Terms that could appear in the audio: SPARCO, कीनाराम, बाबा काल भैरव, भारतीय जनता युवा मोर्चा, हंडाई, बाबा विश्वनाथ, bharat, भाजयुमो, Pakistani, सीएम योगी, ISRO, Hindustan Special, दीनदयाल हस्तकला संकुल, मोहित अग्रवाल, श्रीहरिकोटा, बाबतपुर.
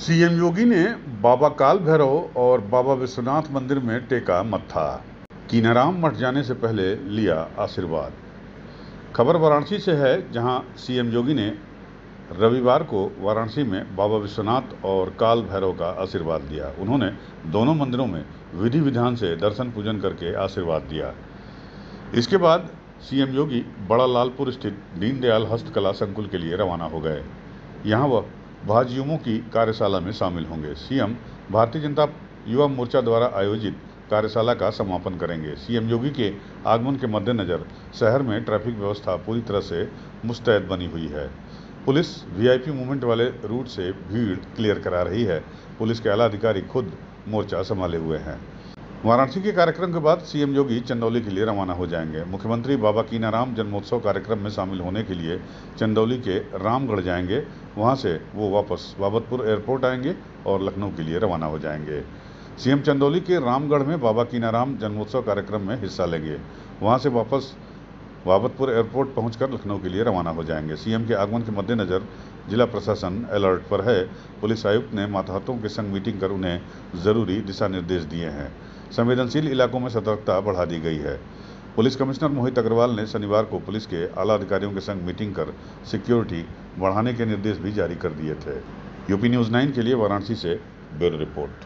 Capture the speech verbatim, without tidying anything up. सीएम योगी ने बाबा काल भैरव और बाबा विश्वनाथ मंदिर में टेका मत्था, कीनाराम मठ जाने से पहले लिया आशीर्वाद। खबर वाराणसी से है, जहां सीएम योगी ने रविवार को वाराणसी में बाबा विश्वनाथ और काल भैरव का आशीर्वाद लिया। उन्होंने दोनों मंदिरों में विधि विधान से दर्शन पूजन करके आशीर्वाद दिया। इसके बाद सीएम योगी बड़ा लालपुर स्थित दीनदयाल हस्तकला संकुल के लिए रवाना हो गए। यहाँ वह भाजयुमों की कार्यशाला में शामिल होंगे। सीएम भारतीय जनता युवा मोर्चा द्वारा आयोजित कार्यशाला का समापन करेंगे। सीएम योगी के आगमन के मद्देनज़र शहर में ट्रैफिक व्यवस्था पूरी तरह से मुस्तैद बनी हुई है। पुलिस वीआईपी मूवमेंट वाले रूट से भीड़ क्लियर करा रही है। पुलिस के आला अधिकारी खुद मोर्चा संभाले हुए हैं। वाराणसी के कार्यक्रम के बाद सीएम योगी चंदौली के लिए रवाना हो जाएंगे। मुख्यमंत्री बाबा कीनाराम जन्मोत्सव कार्यक्रम में शामिल होने के लिए चंदौली के रामगढ़ जाएंगे। वहां से वो वापस बाबतपुर एयरपोर्ट आएंगे और लखनऊ के लिए रवाना हो जाएंगे। सीएम चंदौली के रामगढ़ में बाबा कीनाराम जन्मोत्सव कार्यक्रम में हिस्सा लेंगे। वहाँ से वापस बाबतपुर एयरपोर्ट पहुंचकर लखनऊ के लिए रवाना हो जाएंगे। सीएम के आगमन के मद्देनज़र जिला प्रशासन अलर्ट पर है। पुलिस आयुक्त ने मातहतों के संग मीटिंग कर उन्हें ज़रूरी दिशा निर्देश दिए हैं। संवेदनशील इलाकों में सतर्कता बढ़ा दी गई है। पुलिस कमिश्नर मोहित अग्रवाल ने शनिवार को पुलिस के आला अधिकारियों के संग मीटिंग कर सिक्योरिटी बढ़ाने के निर्देश भी जारी कर दिए थे। यूपी न्यूज नाइन के लिए वाराणसी से ब्यूरो रिपोर्ट।